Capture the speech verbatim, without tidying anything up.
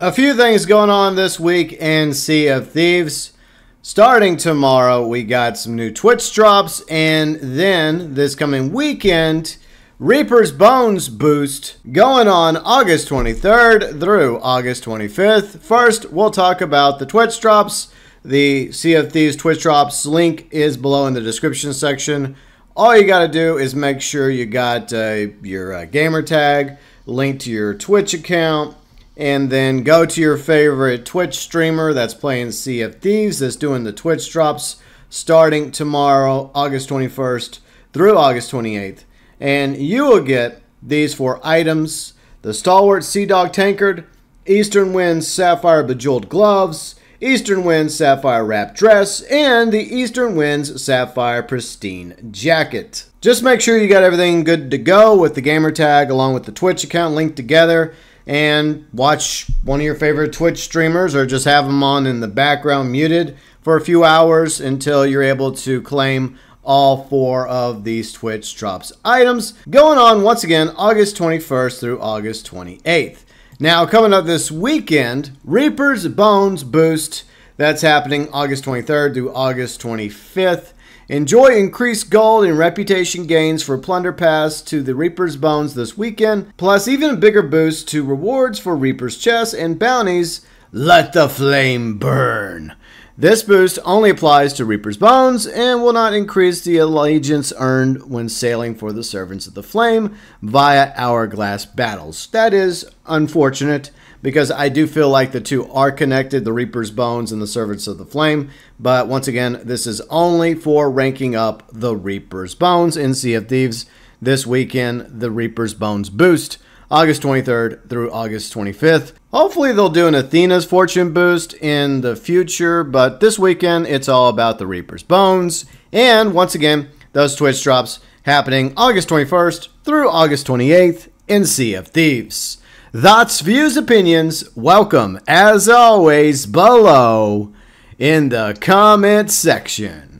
A few things going on this week in Sea of Thieves. Starting tomorrow, we got some new Twitch drops, and then this coming weekend, Reaper's Bones boost going on August twenty-third through August twenty-fifth. First, we'll talk about the Twitch drops. The Sea of Thieves Twitch drops link is below in the description section. All you got to do is make sure you got uh, your uh, gamer tag, link to your Twitch account, and then go to your favorite Twitch streamer that's playing Sea of Thieves that's doing the Twitch drops starting tomorrow, August twenty-first through August twenty-eighth. And you will get these four items: the Stalwart Sea Dog Tankard, Eastern Winds Sapphire Bejeweled Gloves, Eastern Winds Sapphire Wrap Dress, and the Eastern Winds Sapphire Pristine Jacket. Just make sure you got everything good to go with the gamer tag along with the Twitch account linked together, and watch one of your favorite Twitch streamers or just have them on in the background muted for a few hours until you're able to claim all four of these Twitch drops items going on once again August twenty-first through August twenty-eighth. Now, coming up this weekend, Reaper's Bones boost, that's happening August twenty-third through August twenty-fifth. Enjoy increased gold and reputation gains for Plunder Pass to the Reaper's Bones this weekend, plus even a bigger boost to rewards for Reaper's Chess and bounties. Let the flame burn. This boost only applies to Reaper's Bones and will not increase the allegiance earned when sailing for the Servants of the Flame via Hourglass Battles. That is unfortunate, because I do feel like the two are connected, the Reaper's Bones and the Servants of the Flame. But once again, this is only for ranking up the Reaper's Bones in Sea of Thieves this weekend, the Reaper's Bones boost, August twenty-third through August twenty-fifth. Hopefully they'll do an Athena's Fortune boost in the future, but this weekend it's all about the Reaper's Bones. And once again, those Twitch drops happening August twenty-first through August twenty-eighth in Sea of Thieves. Thoughts, views, opinions, welcome as always below in the comment section.